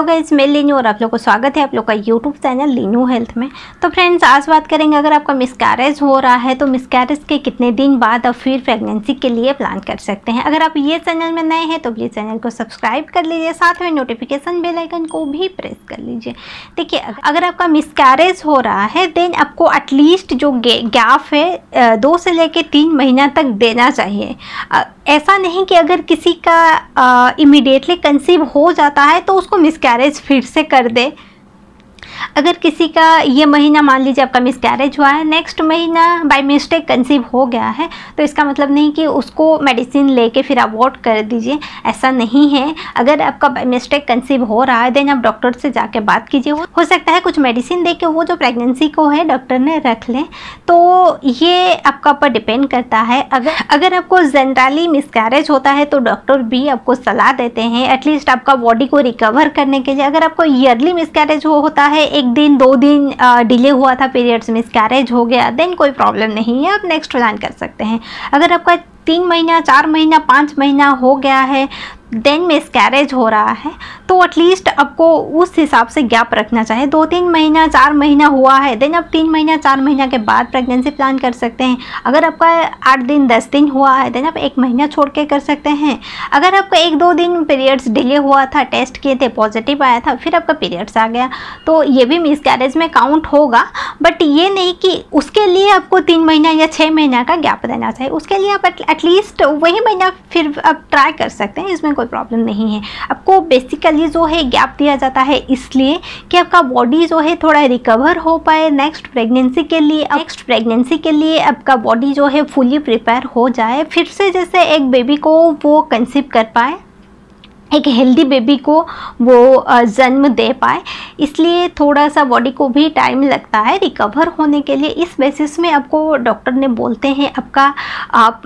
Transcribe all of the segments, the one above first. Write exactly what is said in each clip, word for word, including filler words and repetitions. Hello guys, मैं लिनू और आप लोगों को स्वागत है आप लोग का यूट्यूब चैनल लिनू हेल्थ में। तो फ्रेंड्स, आज बात करेंगे अगर आपका मिसकैरेज हो रहा है तो मिसकैरेज के कितने दिन बाद आप फिर प्रेगनेंसी के लिए प्लान कर सकते हैं। अगर आप ये चैनल में नए हैं तो प्लीज़ चैनल को सब्सक्राइब कर लीजिए, साथ में नोटिफिकेशन बेल आइकन को भी प्रेस कर लीजिए। देखिए, अगर आपका मिसकैरेज हो रहा है देन आपको एटलीस्ट जो गैप है दो से लेकर तीन महीना तक देना चाहिए। ऐसा नहीं कि अगर किसी का इमीडिएटली कंसीव हो जाता है तो उसको मिसकैरेज फिर से कर दे। अगर किसी का ये महीना मान लीजिए आपका मिसकैरेज हुआ है, नेक्स्ट महीना बाय मिस्टेक कंसीव हो गया है, तो इसका मतलब नहीं कि उसको मेडिसिन लेके फिर अबॉर्ट कर दीजिए, ऐसा नहीं है। अगर आपका बाय मिस्टेक कंसीव हो रहा है देन आप डॉक्टर से जाके बात कीजिए। हो सकता है कुछ मेडिसिन दे के वो जो प्रेगनेंसी को है डॉक्टर ने रख लें, तो ये आपका पर डिपेंड करता है। अगर अगर आपको जनरली मिसकैरेज होता है तो डॉक्टर भी आपको सलाह देते हैं एटलीस्ट आपका बॉडी को रिकवर करने के लिए। अगर आपको ईयरली मिसकैरेज हो होता है, एक दिन दो दिन डिले हुआ था पीरियड्स, मिसकैरेज हो गया, देन कोई प्रॉब्लम नहीं है, आप नेक्स्ट प्लान कर सकते हैं। अगर आपका तीन महीना चार महीना पाँच महीना हो गया है देन मिसकैरेज हो रहा है तो एटलीस्ट आपको उस हिसाब से गैप रखना चाहिए। दो तीन महीना चार महीना हुआ है देन आप तीन महीना चार महीना के बाद प्रेगनेंसी प्लान कर सकते हैं। अगर आपका आठ दिन दस दिन हुआ है देन आप एक महीना छोड़ के कर सकते हैं। अगर आपका एक दो दिन पीरियड्स डिले हुआ था, टेस्ट किए थे पॉजिटिव आया था, फिर आपका पीरियड्स आ गया, तो ये भी मिसकैरेज में काउंट होगा। बट ये नहीं कि उसके लिए आपको तीन महीना या छः महीना का गैप देना चाहिए, उसके लिए आप एटलीस्ट वही महीना फिर आप ट्राई कर सकते हैं, इसमें कोई प्रॉब्लम नहीं है। आपको बेसिकली जो है गैप दिया जाता है इसलिए कि आपका बॉडी जो है थोड़ा रिकवर हो पाए नेक्स्ट प्रेगनेंसी के लिए। नेक्स्ट प्रेगनेंसी के लिए आपका बॉडी जो है फुली प्रिपेयर हो जाए, फिर से जैसे एक बेबी को वो कंसीव कर पाए, एक हेल्दी बेबी को वो जन्म दे पाए, इसलिए थोड़ा सा बॉडी को भी टाइम लगता है रिकवर होने के लिए। इस बेसिस में आपको डॉक्टर ने बोलते हैं आपका आप,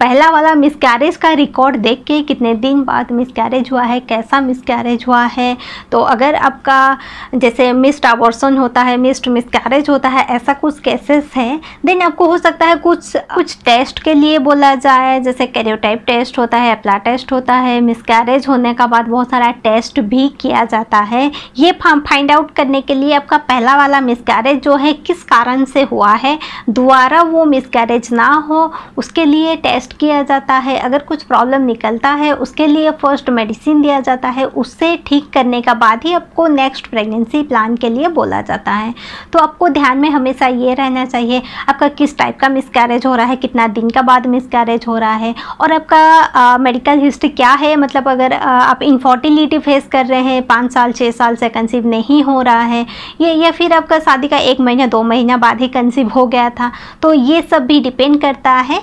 पहला वाला मिसकैरेज का रिकॉर्ड देख के कितने दिन बाद मिसकैरेज हुआ है, कैसा मिसकैरेज हुआ है। तो अगर आपका जैसे मिस्ड अबॉर्शन होता है, मिस्ड मिसकैरेज होता है, ऐसा कुछ केसेस हैं देन आपको हो सकता है कुछ कुछ टेस्ट के लिए बोला जाए, जैसे कैरियोटाइप टेस्ट होता है, एप्ला टेस्ट होता है। मिसकैरेज होने का बाद बहुत सारा टेस्ट भी किया जाता है, ये फाइंड आउट करने के लिए आपका पहला वाला मिसकैरेज जो है किस कारण से हुआ है, दोबारा वो मिसकैरेज ना हो उसके लिए टेस्ट किया जाता है। अगर कुछ प्रॉब्लम निकलता है उसके लिए फर्स्ट मेडिसिन दिया जाता है, उससे ठीक करने का बाद ही आपको नेक्स्ट प्रेगनेंसी प्लान के लिए बोला जाता है। तो आपको ध्यान में हमेशा ये रहना चाहिए आपका किस टाइप का मिसकैरेज हो रहा है, कितना दिन का बाद मिसकैरेज हो रहा है, और आपका मेडिकल हिस्ट्री क्या है। मतलब अगर आ, आप इनफर्टिलिटी फेस कर रहे हैं, पाँच साल छः साल से कंसीव नहीं हो रहा है, ये या फिर आपका शादी का एक महीना दो महीना बाद ही कंसीव हो गया था, तो ये सब भी डिपेंड करता है।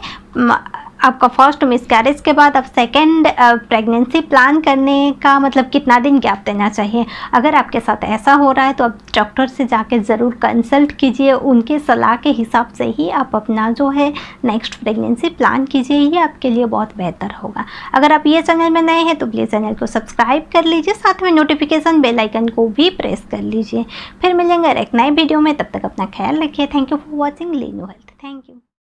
आपका फर्स्ट मिसकैरेज के बाद आप सेकंड प्रेगनेंसी प्लान करने का मतलब कितना दिन गैप देना चाहिए। अगर आपके साथ ऐसा हो रहा है तो आप डॉक्टर से जाके ज़रूर कंसल्ट कीजिए, उनके सलाह के हिसाब से ही आप अपना जो है नेक्स्ट प्रेगनेंसी प्लान कीजिए, ये आपके लिए बहुत बेहतर होगा। अगर आप ये चैनल में नए हैं तो प्लीज़ चैनल को सब्सक्राइब कर लीजिए, साथ में नोटिफिकेशन बेल आइकन को भी प्रेस कर लीजिए। फिर मिलेंगे एक नए वीडियो में, तब तक अपना ख्याल रखिए। Thank you for watching Linu health. Thank you.